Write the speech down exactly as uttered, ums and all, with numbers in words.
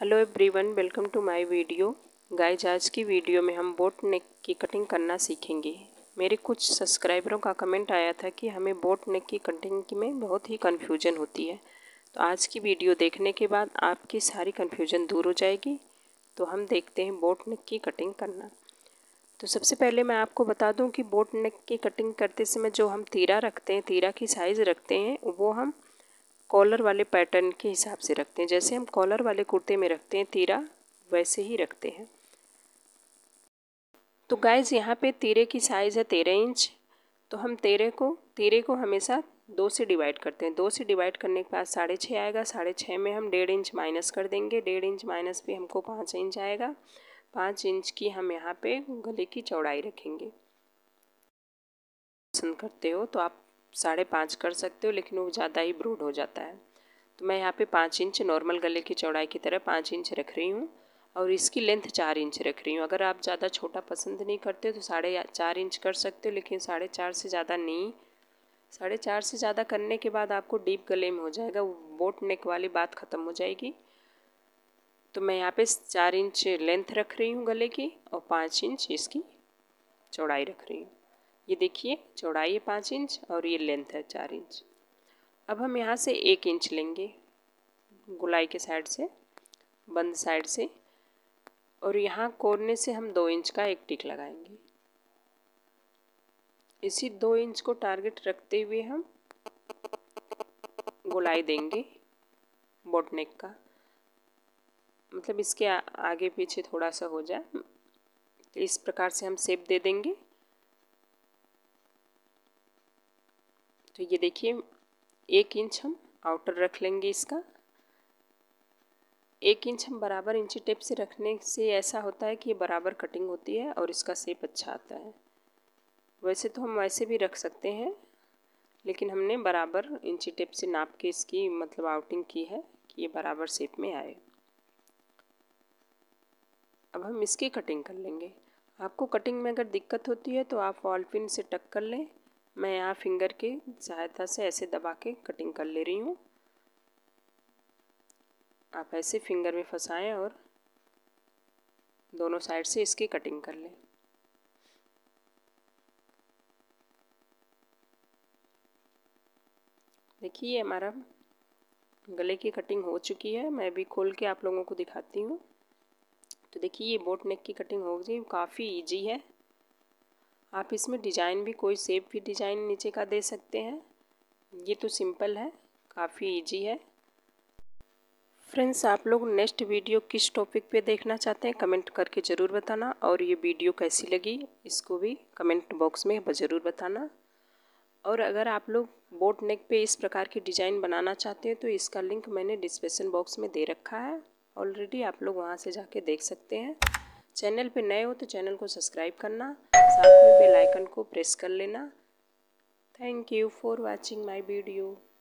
Hello everyone, welcome to my video. Guys, आज की video में हम बोट नेक की कटिंग करना सीखेंगे। मेरे कुछ सब्सक्राइबरों का कमेंट आया था कि हमें बोट नेक की कटिंग में बहुत ही कन्फ्यूजन होती है, तो आज की वीडियो देखने के बाद आपकी सारी कन्फ्यूजन दूर हो जाएगी। तो हम देखते हैं बोट नेक की कटिंग करना। तो सबसे पहले मैं आपको बता दूँ कि बोट नेक की कटिंग करते समय जो हम तीरा रखते हैं, तीरा की साइज़ रखते हैं, वो हम कॉलर वाले पैटर्न के हिसाब से रखते हैं। जैसे हम कॉलर वाले कुर्ते में रखते हैं तीरा, वैसे ही रखते हैं। तो गाइज, यहाँ पे तीरे की साइज़ है तेरह इंच। तो हम तीरे को तीरे को हमेशा दो से डिवाइड करते हैं। दो से डिवाइड करने के बाद साढ़े छः आएगा। साढ़े छः में हम डेढ़ इंच माइनस कर देंगे। डेढ़ इंच माइनस पे हमको पाँच इंच आएगा। पाँच इंच की हम यहाँ पे गले की चौड़ाई रखेंगे। पसंद करते हो तो आप साढ़े पाँच कर सकते हो, लेकिन वो ज़्यादा ही ब्रूड हो जाता है। तो मैं यहाँ पे पाँच इंच नॉर्मल गले की चौड़ाई की तरह पाँच इंच रख रही हूँ और इसकी लेंथ चार इंच रख रही हूँ। अगर आप ज़्यादा छोटा पसंद नहीं करते हो तो साढ़े चार इंच कर सकते हो, लेकिन साढ़े चार से ज़्यादा नहीं। साढ़े चार से ज़्यादा करने के बाद आपको डीप गले में हो जाएगा, बोट नेक वाली बात ख़त्म हो जाएगी। तो मैं यहाँ पे चार इंच लेंथ रख रही हूँ गले की और पाँच इंच इसकी चौड़ाई रख रही हूँ। ये देखिए, चौड़ाई है पाँच इंच और ये लेंथ है चार इंच। अब हम यहाँ से एक इंच लेंगे गुलाई के साइड से, बंद साइड से, और यहाँ कोने से हम दो इंच का एक टिक लगाएंगे। इसी दो इंच को टारगेट रखते हुए हम गुलाई देंगे बोट नेक का, मतलब इसके आगे पीछे थोड़ा सा हो जाए, इस प्रकार से हम शेप दे देंगे। तो ये देखिए, एक इंच हम आउटर रख लेंगे इसका। एक इंच हम बराबर इंची टेप से रखने से ऐसा होता है कि ये बराबर कटिंग होती है और इसका शेप अच्छा आता है। वैसे तो हम वैसे भी रख सकते हैं, लेकिन हमने बराबर इंची टेप से नाप के इसकी मतलब आउटिंग की है कि ये बराबर शेप में आए। अब हम इसकी कटिंग कर लेंगे। आपको कटिंग में अगर दिक्कत होती है तो आप वॉल पिन से टक कर लें। मैं यहाँ फिंगर की सहायता से ऐसे दबा के कटिंग कर ले रही हूँ। आप ऐसे फिंगर में फंसाएं और दोनों साइड से इसकी कटिंग कर लें। देखिए, हमारा गले की कटिंग हो चुकी है। मैं भी खोल के आप लोगों को दिखाती हूँ। तो देखिए, ये बोट नेक की कटिंग हो गई। काफ़ी इजी है। आप इसमें डिज़ाइन भी, कोई शेप भी डिज़ाइन नीचे का दे सकते हैं। ये तो सिंपल है, काफ़ी इजी है। फ्रेंड्स, आप लोग नेक्स्ट वीडियो किस टॉपिक पे देखना चाहते हैं कमेंट करके ज़रूर बताना, और ये वीडियो कैसी लगी इसको भी कमेंट बॉक्स में ज़रूर बताना। और अगर आप लोग बोट नेक पे इस प्रकार की डिज़ाइन बनाना चाहते हैं तो इसका लिंक मैंने डिस्क्रिप्शन बॉक्स में दे रखा है ऑलरेडी, आप लोग वहाँ से जाके देख सकते हैं। चैनल पे नए हो तो चैनल को सब्सक्राइब करना, साथ में बेल आइकन को प्रेस कर लेना। Thank you for watching my video.